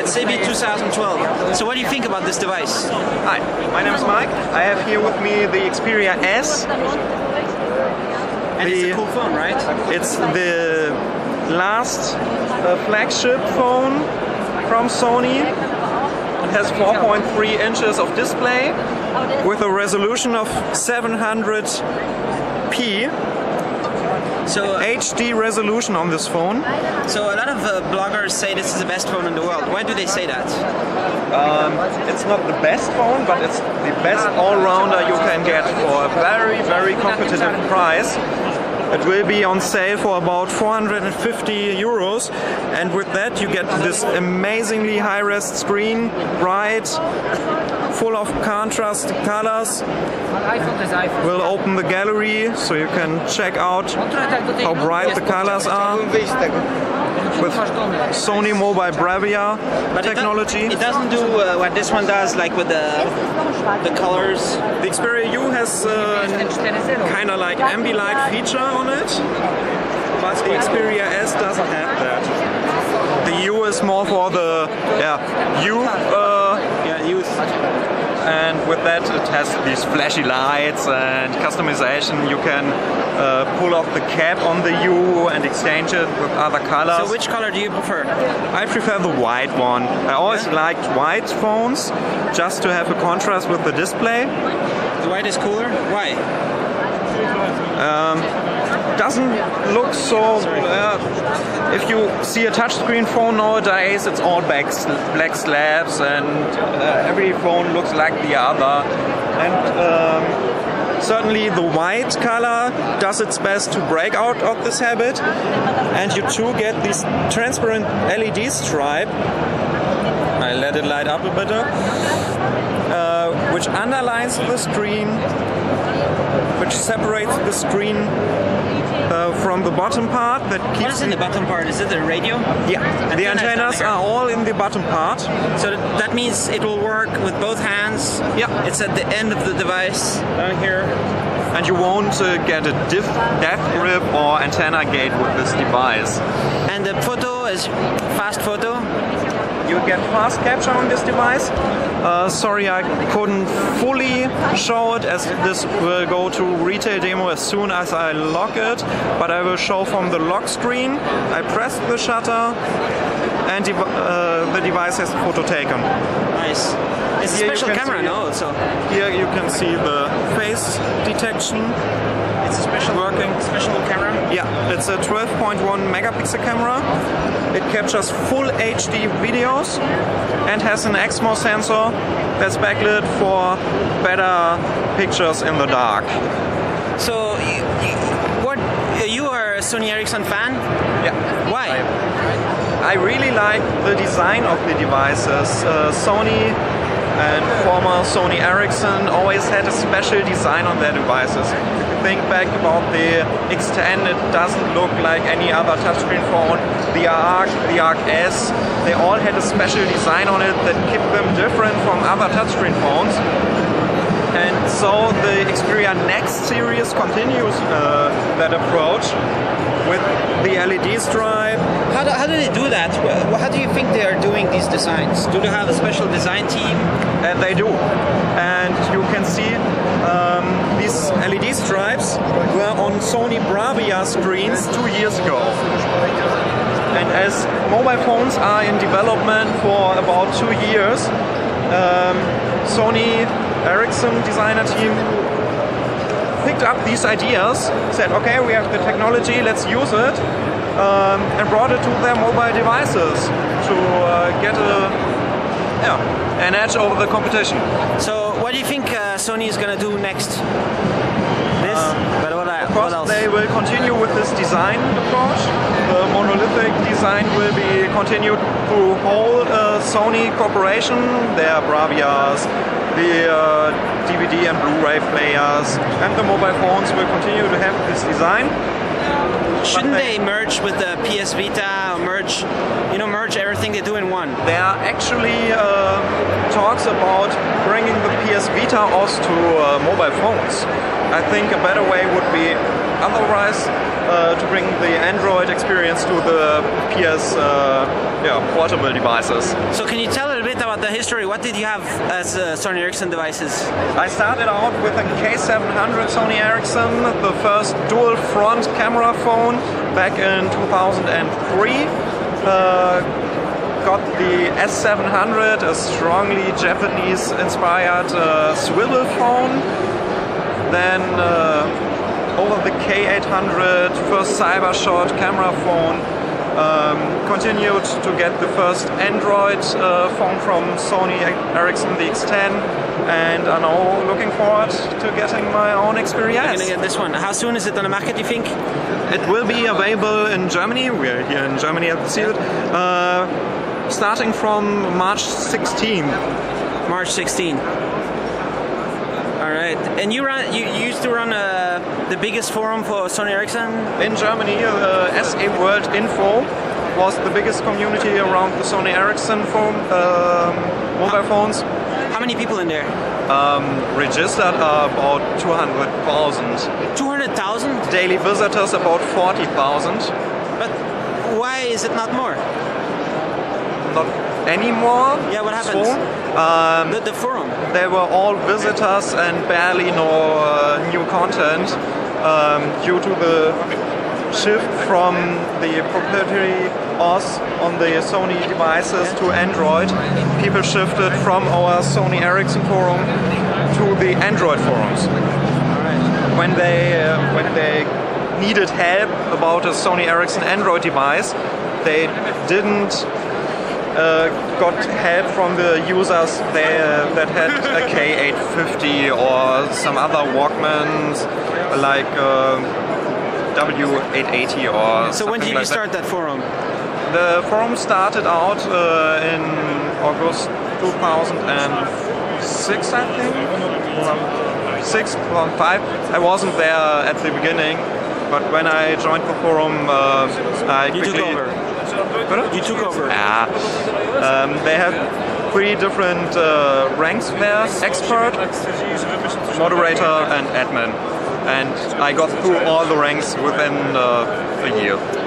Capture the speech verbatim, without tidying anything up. at CeBIT two thousand twelve. So what do you think about this device? Hi, my name is Mike. I have here with me the Xperia S. And the, it's a cool phone, right? It's the last uh, flagship phone from Sony. It has four point three inches of display with a resolution of seven hundred p. So uh, H D resolution on this phone. So a lot of uh, bloggers say this is the best phone in the world. Why do they say that? Um, it's not the best phone, but it's the best all-rounder you can get for a very, very competitive price. It will be on sale for about four hundred fifty euros, and with that you get this amazingly high-res screen, bright, full of contrast colors. We'll open the gallery so you can check out how bright the colors are with Sony Mobile Bravia but technology. It, do, it doesn't do uh, what this one does, like with the, the colors. The Xperia U has uh, kind of like ambilight feature on it, but the Xperia S doesn't have that. The U is more for the yeah, U, uh, yeah, youth. And with that it has these flashy lights and customization. You can uh, pull off the cap on the U and exchange it with other colors. So which color do you prefer? I prefer the white one. I always yeah. liked white phones, just to have a contrast with the display. The white is cooler? Why? Um, doesn't look so... Uh, if you see a touchscreen phone nowadays, it's all black, black slabs, and uh, every phone looks like the other. And um, certainly the white color does its best to break out of this habit. And you too get this transparent L E D stripe. I let it light up a bit. Uh, which underlines the screen, which separates the screen Uh, from the bottom part that keeps... What is in the bottom part? Is it the radio? Yeah, antenna the antennas are all in the bottom part. So that means it will work with both hands. Yeah. It's at the end of the device down here. And you won't uh, get a diff, death grip or antenna gate with this device. And the photo is fast photo? You get fast capture on this device. Uh, sorry, I couldn't fully show it, as this will go to retail demo as soon as I lock it. But I will show from the lock screen. I press the shutter, and de uh, the device has the photo taken. Nice. It's here a special camera, no? So here you can see the face detection. It's a special working special camera. Yeah, it's a twelve point one megapixel camera. It captures full H D videos and has an Exmor sensor that's backlit for better pictures in the dark. So, you, you, what you are a Sony Ericsson fan? Yeah. Why? I, I really like the design of the devices. Uh, Sony and former Sony Ericsson always had a special design on their devices. If you think back about the X ten, it doesn't look like any other touchscreen phone. The Arc, the Arc S, they all had a special design on it that kept them different from other touchscreen phones. And so the Xperia Next series continues uh, that approach with the L E D stripe. How do, how do they do that? How do you think they are doing these designs? Do they have a special design team? And they do. And you can see um, these L E D stripes were on Sony Bravia screens two years ago. And as mobile phones are in development for about two years, um, Sony Ericsson designer team picked up these ideas, said, okay, we have the technology, let's use it, um, and brought it to their mobile devices to uh, get a, yeah, an edge over the competition. So, what do you think uh, Sony is going to do next? This? Um, but what, I, of course, what else? They will continue with this design approach. The monolithic design will be continued through whole uh, Sony corporation, their Bravias, the uh, D V D and Blu-ray players, and the mobile phones will continue to have this design. Shouldn't they, they merge with the P S Vita, or merge, you know, merge everything they do in one? There are actually uh, talks about bringing the P S Vita also to uh, mobile phones. I think a better way would be, otherwise uh, to bring the Android experience to the P S uh, yeah, portable devices. So can you tell a little bit about the history? What did you have as uh, Sony Ericsson devices? I started out with a K seven hundred Sony Ericsson, the first dual front camera phone back in two thousand three. Uh, got the S seven hundred, a strongly Japanese-inspired uh, swivel phone. Then uh, over the K eight hundred, first CyberShot camera phone. Um, continued to get the first Android uh, phone from Sony Ericsson, the X ten. And I'm now looking forward to getting my own Xperia S. You're gonna get this one. How soon is it on the market, do you think? It will be available in Germany. We're here in Germany at the CeBIT. Uh, Starting from March sixteenth. March sixteenth. All right. And you run, you, you used to run uh, the biggest forum for Sony Ericsson in Germany. Uh, S E World Info was the biggest community around the Sony Ericsson phone, uh, mobile phones. How many people in there? Um, registered uh, about two hundred thousand. two hundred thousand? Daily visitors about forty thousand. But why is it not more? Not anymore. Yeah, what happened? So, um, the, the forum. They were all visitors and barely no uh, new content um, due to the shift from the proprietary O S on the Sony devices to Android. People shifted from our Sony Ericsson forum to the Android forums. When they uh, when they needed help about a Sony Ericsson Android device, they didn't. Uh, got help from the users they, uh, that had a K eight fifty or some other Walkmans like uh, W eight eighty or so. When did you start that forum? The forum started out uh, in August two thousand six, I think. Six, five. I wasn't there at the beginning, but when I joined the forum, uh, I quickly. You took over. You took over. Yeah. Um, they have three different uh, ranks there: expert, moderator, and admin. And I got through all the ranks within uh, a year.